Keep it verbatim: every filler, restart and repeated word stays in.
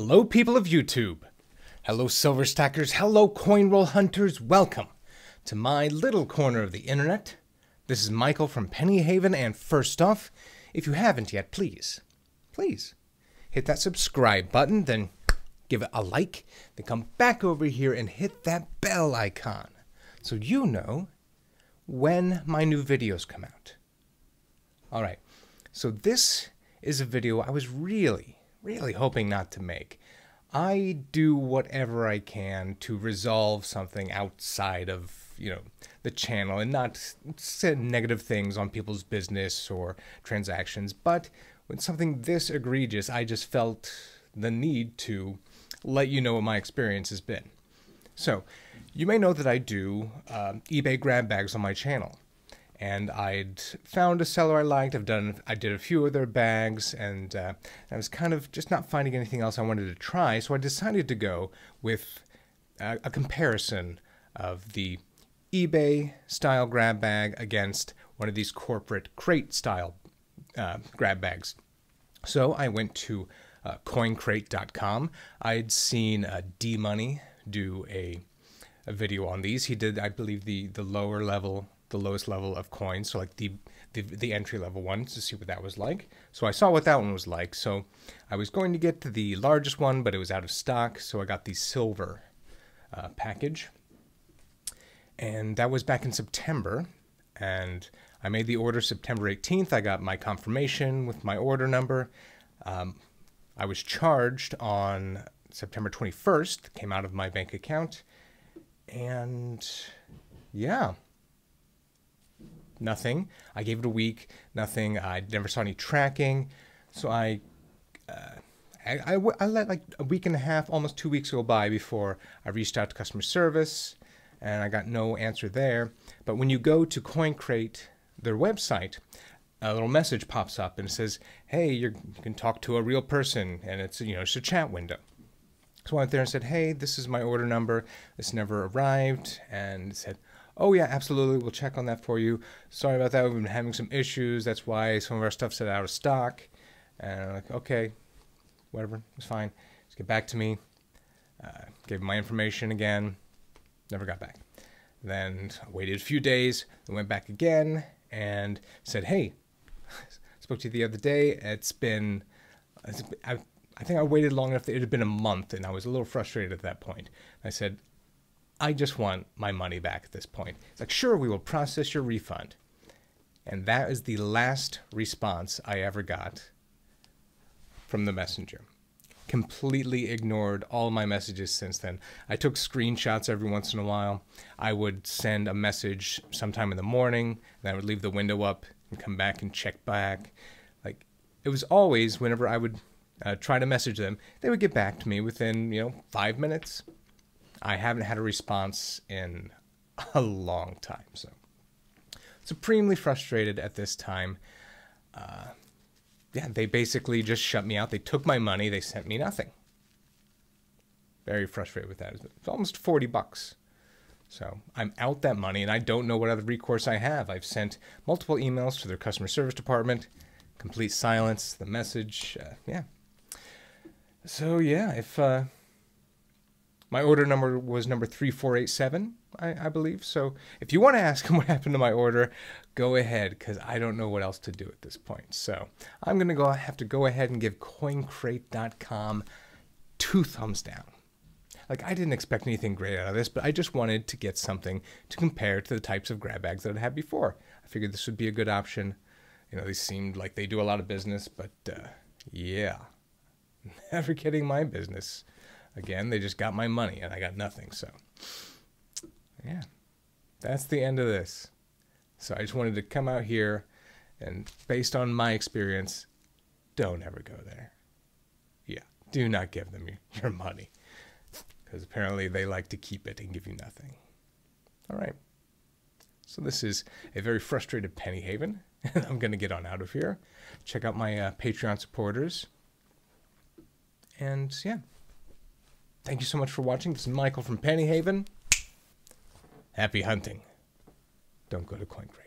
Hello people of YouTube, hello silver stackers, hello coin roll hunters, welcome to my little corner of the internet. This is Michael from Penny Haven, and first off, if you haven't yet, please, please hit that subscribe button, then give it a like, then come back over here and hit that bell icon so you know when my new videos come out. Alright, so this is a video I was really really hoping not to make. I do whatever I can to resolve something outside of, you know, the channel and not send negative things on people's business or transactions, but with something this egregious, I just felt the need to let you know what my experience has been. So, you may know that I do uh, eBay grab bags on my channel. And I'd found a seller I liked. I've done, I did a few of their bags, and uh, I was kind of just not finding anything else I wanted to try, so I decided to go with a, a comparison of the eBay style grab bag against one of these corporate crate style uh, grab bags. So I went to uh, coin crate dot com. I'd seen uh, D Money do a, a video on these. He did, I believe, the the lower level. The lowest level of coins, so like the, the the entry level ones, to see what that was like. So I saw what that one was like. So I was going to get to the largest one, but it was out of stock, so I got the silver uh, package, and that was back in September. And I made the order September eighteenth. I got my confirmation with my order number. Um, I was charged on September twenty-first. Came out of my bank account, and yeah. Nothing. I gave it a week. Nothing. I never saw any tracking. So I, uh, I, I, I let like a week and a half, almost two weeks go by before I reached out to customer service, and I got no answer there. But when you go to CoinCrate, their website, a little message pops up and it says, "Hey, you're, you can talk to a real person," and it's you know it's a chat window. So I went there and said, "Hey, this is my order number. This never arrived," and it said, "Oh yeah, absolutely, we'll check on that for you. Sorry about that, we've been having some issues, that's why some of our stuff's out of stock." And I'm like, okay, whatever, it's fine. Just get back to me. Uh, gave him my information again, never got back. Then I waited a few days, then went back again and said, "Hey, spoke to you the other day, it's been, it's, I, I think I waited long enough that it had been a month and I was a little frustrated at that point." I said, "I just want my money back at this point." It's like, "Sure, we will process your refund." And that is the last response I ever got from the messenger. Completely ignored all my messages since then. I took screenshots every once in a while. I would send a message sometime in the morning, and I would leave the window up and come back and check back. Like, it was always whenever I would uh, try to message them, they would get back to me within, you know, five minutes. I haven't had a response in a long time, so supremely frustrated at this time. Uh, yeah, they basically just shut me out. They took my money. They sent me nothing. Very frustrated with that. It's almost forty bucks. So I'm out that money, and I don't know what other recourse I have. I've sent multiple emails to their customer service department. Complete silence. The message, uh, yeah. So yeah, if... Uh, my order number was number three four eight seven, I, I believe. So if you want to ask him what happened to my order, go ahead, because I don't know what else to do at this point. So I'm going to go. I have to go ahead and give coin crate dot com two thumbs down. Like, I didn't expect anything great out of this, but I just wanted to get something to compare to the types of grab bags that I had before. I figured this would be a good option. You know, they seemed like they do a lot of business, but uh, yeah, never getting my business. Again, they just got my money, and I got nothing, so yeah, that's the end of this. So I just wanted to come out here, and based on my experience, don't ever go there. Yeah, do not give them your, your money, because apparently they like to keep it and give you nothing. All right, so this is a very frustrated Penny Haven, and I'm going to get on out of here. Check out my uh, Patreon supporters, and yeah. Thank you so much for watching. This is Michael from Penny Haven. Happy hunting. Don't go to CoinCrate.